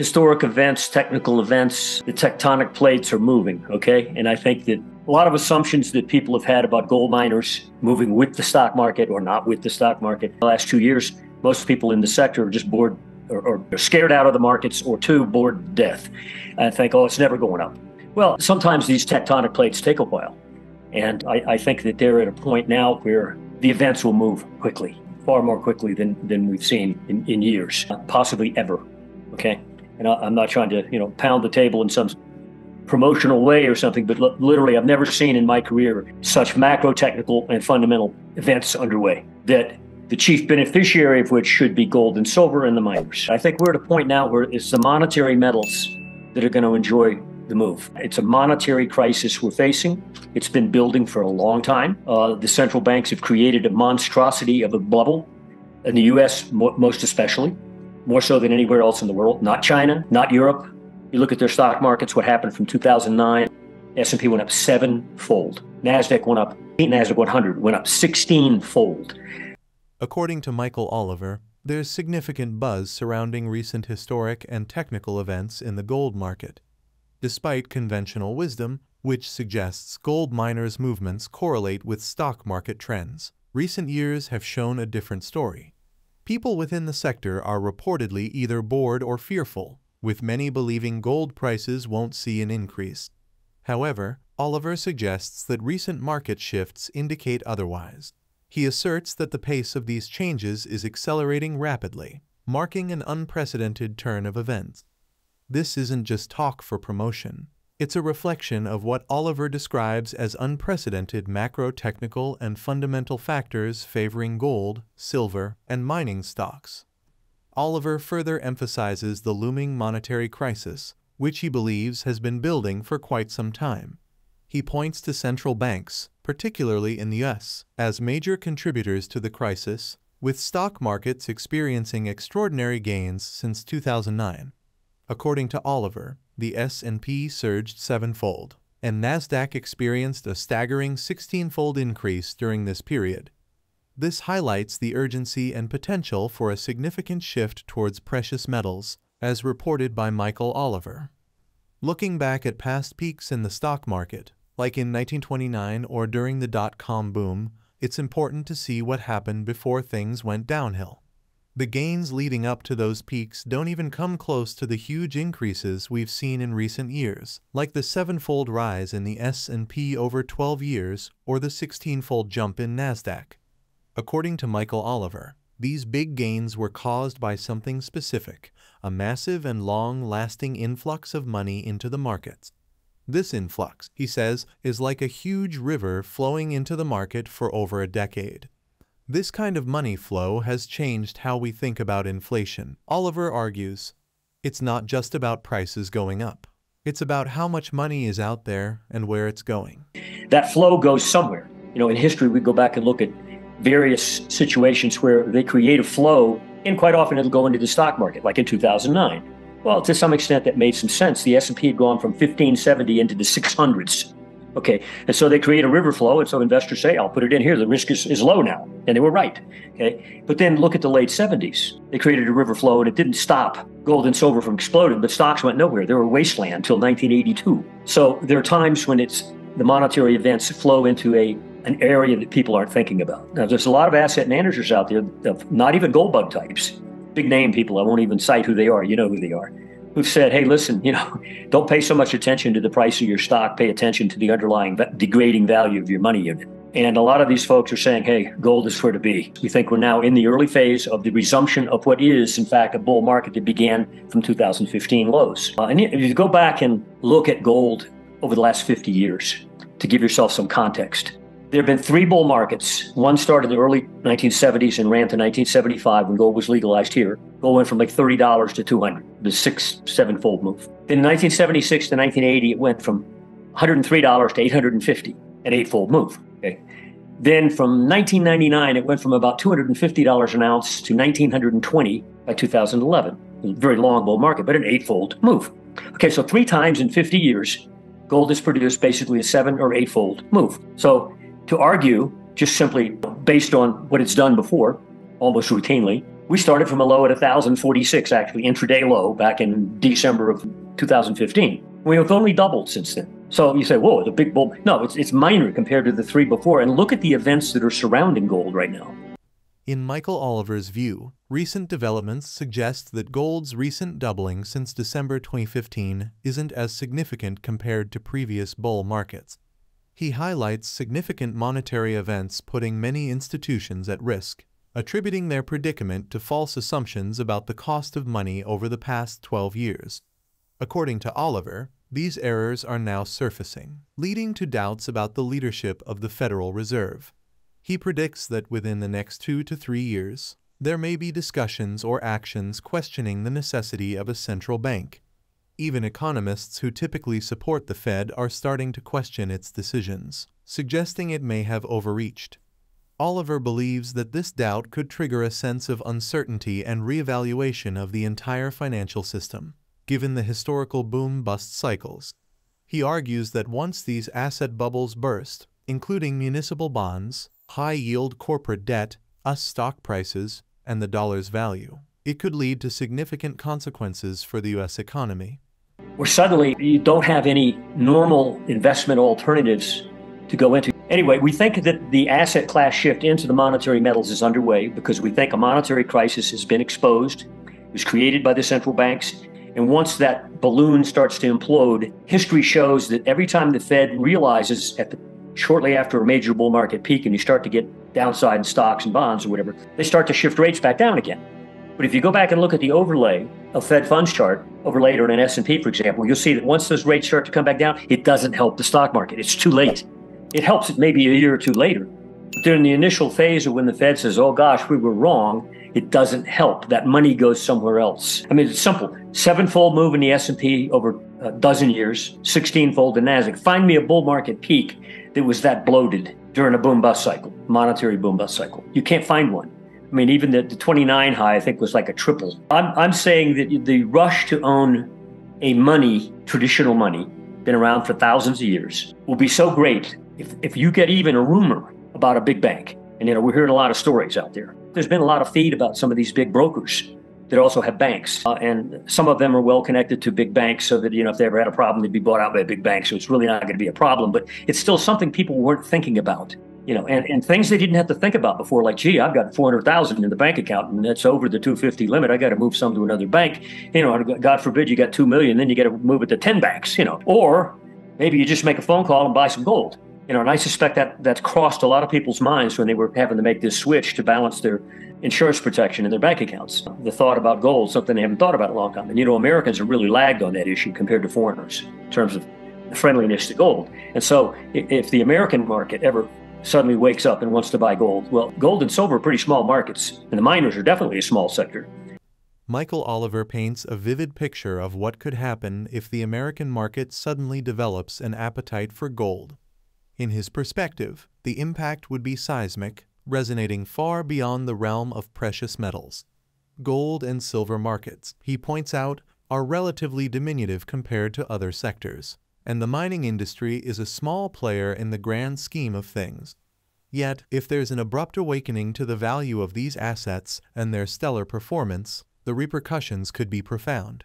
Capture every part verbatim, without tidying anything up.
historic events, technical events, the tectonic plates are moving, okay? And I think that a lot of assumptions that people have had about gold miners moving with the stock market or not with the stock market the last two years, most people in the sector are just bored or, or scared out of the markets or too bored to death. I think, oh, it's never going up. Well, sometimes these tectonic plates take a while. And I, I think that they're at a point now where the events will move quickly, far more quickly than, than we've seen in, in years, possibly ever, okay? And I, I'm not trying to, you know, pound the table in some promotional way or something, but l literally I've never seen in my career such macro technical and fundamental events underway that the chief beneficiary of which should be gold and silver and the miners. I think we're at a point now where it's the monetary metals that are going to enjoy the move. It's a monetary crisis we're facing. It's been building for a long time. Uh, the central banks have created a monstrosity of a bubble, in the U S mo most especially, more so than anywhere else in the world, not China, not Europe. You look at their stock markets, what happened from two thousand nine, S and P went up sevenfold. NASDAQ went up, NASDAQ one hundred went up sixteen fold. According to Michael Oliver, there's significant buzz surrounding recent historic and technical events in the gold market, despite conventional wisdom, which suggests gold miners' movements correlate with stock market trends. Recent years have shown a different story. People within the sector are reportedly either bored or fearful, with many believing gold prices won't see an increase. However, Oliver suggests that recent market shifts indicate otherwise. He asserts that the pace of these changes is accelerating rapidly, marking an unprecedented turn of events. This isn't just talk for promotion. It's a reflection of what Oliver describes as unprecedented macro-technical and fundamental factors favoring gold, silver, and mining stocks. Oliver further emphasizes the looming monetary crisis, which he believes has been building for quite some time. He points to central banks, particularly in the U S, as major contributors to the crisis, with stock markets experiencing extraordinary gains since two thousand nine. According to Oliver, the S and P surged sevenfold, and NASDAQ experienced a staggering sixteen-fold increase during this period. This highlights the urgency and potential for a significant shift towards precious metals, as reported by Michael Oliver. Looking back at past peaks in the stock market, like in nineteen twenty-nine or during the dot-com boom, it's important to see what happened before things went downhill. The gains leading up to those peaks don't even come close to the huge increases we've seen in recent years, like the sevenfold rise in the S and P over twelve years or the sixteen-fold jump in NASDAQ. According to Michael Oliver, these big gains were caused by something specific, a massive and long-lasting influx of money into the markets. This influx, he says, is like a huge river flowing into the market for over a decade. This kind of money flow has changed how we think about inflation. Oliver argues, it's not just about prices going up. It's about how much money is out there and where it's going. That flow goes somewhere. You know, in history, we go back and look at various situations where they create a flow, and quite often it'll go into the stock market, like in two thousand nine. Well, to some extent, that made some sense. The S and P had gone from fifteen seventy into the six hundreds. Okay, and so they create a river flow, and so investors say, I'll put it in here, the risk is, is low now, and they were right, okay? But then look at the late seventies. They created a river flow, and it didn't stop gold and silver from exploding, but stocks went nowhere. They were wasteland until nineteen eighty-two. So there are times when it's the monetary events flow into a an area that people aren't thinking about. Now, there's a lot of asset managers out there, of not even gold bug types, big name people, I won't even cite who they are, you know who they are, who've said, hey, listen, you know, don't pay so much attention to the price of your stock, pay attention to the underlying degrading value of your money unit. And a lot of these folks are saying, hey, gold is where to be. We think we're now in the early phase of the resumption of what is, in fact, a bull market that began from two thousand fifteen lows. Uh, and if you go back and look at gold over the last fifty years, to give yourself some context, there have been three bull markets. One started in the early nineteen seventies and ran to nineteen seventy-five when gold was legalized here. Gold went from like thirty dollars to two hundred dollars, the six, seven-fold move. Then in nineteen seventy-six to nineteen eighty, it went from one hundred three dollars to eight hundred fifty dollars, an eight-fold move. Okay. Then from nineteen ninety-nine, it went from about two hundred fifty dollars an ounce to one thousand nine hundred twenty dollars by two thousand eleven. It was a very long bull market, but an eight-fold move. Okay, so three times in fifty years, gold has produced basically a seven or eight-fold move. So to argue, just simply based on what it's done before, almost routinely, We started from a low at one thousand forty-six, actually, intraday low back in December of two thousand fifteen. We have only doubled since then. So you say, whoa, it's a big bull. No, it's, it's minor compared to the three before. And look at the events that are surrounding gold right now. In Michael Oliver's view, recent developments suggest that gold's recent doubling since December twenty fifteen isn't as significant compared to previous bull markets. He highlights significant monetary events putting many institutions at risk, attributing their predicament to false assumptions about the cost of money over the past twelve years. According to Oliver, these errors are now surfacing, leading to doubts about the leadership of the Federal Reserve. He predicts that within the next two to three years, there may be discussions or actions questioning the necessity of a central bank. Even economists who typically support the Fed are starting to question its decisions, suggesting it may have overreached. Oliver believes that this doubt could trigger a sense of uncertainty and reevaluation of the entire financial system, given the historical boom-bust cycles. He argues that once these asset bubbles burst, including municipal bonds, high-yield corporate debt, U S stock prices, and the dollar's value, it could lead to significant consequences for the U S economy. Where suddenly you don't have any normal investment alternatives to go into. Anyway, we think that the asset class shift into the monetary metals is underway because we think a monetary crisis has been exposed, it was created by the central banks, and once that balloon starts to implode, history shows that every time the Fed realizes at the shortly after a major bull market peak and you start to get downside in stocks and bonds or whatever, they start to shift rates back down again. But if you go back and look at the overlay of Fed funds chart, overlaid on an S and P, for example, you'll see that once those rates start to come back down, it doesn't help the stock market. It's too late. It helps it maybe a year or two later. But during the initial phase of when the Fed says, oh gosh, we were wrong, it doesn't help. That money goes somewhere else. I mean, it's simple. Sevenfold move in the S and P over a dozen years, sixteen fold in NASDAQ. Find me a bull market peak that was that bloated during a boom-bust cycle, monetary boom-bust cycle. You can't find one. I mean, even the, the twenty-nine high, I think, was like a triple. I'm, I'm saying that the rush to own a money, traditional money, been around for thousands of years, will be so great if, if you get even a rumor about a big bank. And, you know, we're hearing a lot of stories out there. There's been a lot of feed about some of these big brokers that also have banks. Uh, and some of them are well connected to big banks so that, you know, if they ever had a problem, they'd be bought out by a big bank. So it's really not going to be a problem. But it's still something people weren't thinking about, you know, and, and things they didn't have to think about before. Like, gee, I've got four hundred thousand in the bank account and that's over the two fifty limit. I got to move some to another bank. You know, God forbid you got two million, then you got to move it to ten banks, you know, or maybe you just make a phone call and buy some gold. You know, and I suspect that that's crossed a lot of people's minds when they were having to make this switch to balance their insurance protection in their bank accounts. The thought about gold, something they haven't thought about in a long time. And, you know, Americans are really lagged on that issue compared to foreigners in terms of friendliness to gold. And so if the American market ever suddenly wakes up and wants to buy gold, well, gold and silver are pretty small markets, and the miners are definitely a small sector. Michael Oliver paints a vivid picture of what could happen if the American market suddenly develops an appetite for gold. In his perspective, the impact would be seismic, resonating far beyond the realm of precious metals. Gold and silver markets, he points out, are relatively diminutive compared to other sectors, and the mining industry is a small player in the grand scheme of things. Yet, if there's an abrupt awakening to the value of these assets and their stellar performance, the repercussions could be profound.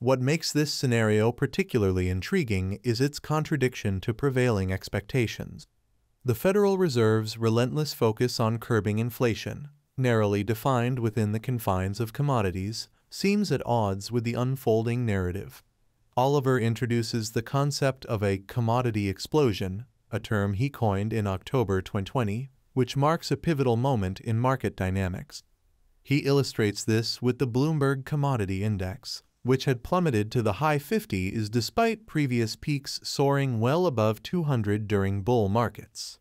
What makes this scenario particularly intriguing is its contradiction to prevailing expectations. The Federal Reserve's relentless focus on curbing inflation, narrowly defined within the confines of commodities, seems at odds with the unfolding narrative. Oliver introduces the concept of a commodity explosion, a term he coined in October twenty twenty, which marks a pivotal moment in market dynamics. He illustrates this with the Bloomberg Commodity Index, which had plummeted to the high fifties despite previous peaks soaring well above two hundred during bull markets.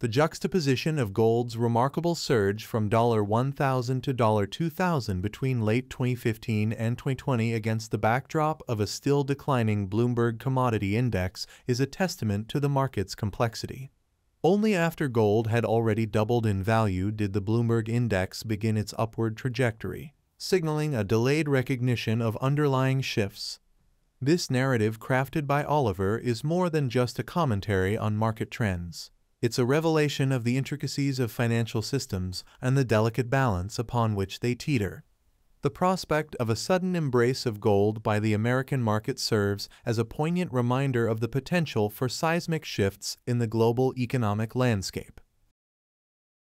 The juxtaposition of gold's remarkable surge from one thousand dollars to two thousand dollars between late twenty fifteen and twenty twenty against the backdrop of a still declining Bloomberg Commodity Index is a testament to the market's complexity. Only after gold had already doubled in value did the Bloomberg Index begin its upward trajectory, signaling a delayed recognition of underlying shifts. This narrative crafted by Oliver is more than just a commentary on market trends. It's a revelation of the intricacies of financial systems and the delicate balance upon which they teeter. The prospect of a sudden embrace of gold by the American market serves as a poignant reminder of the potential for seismic shifts in the global economic landscape.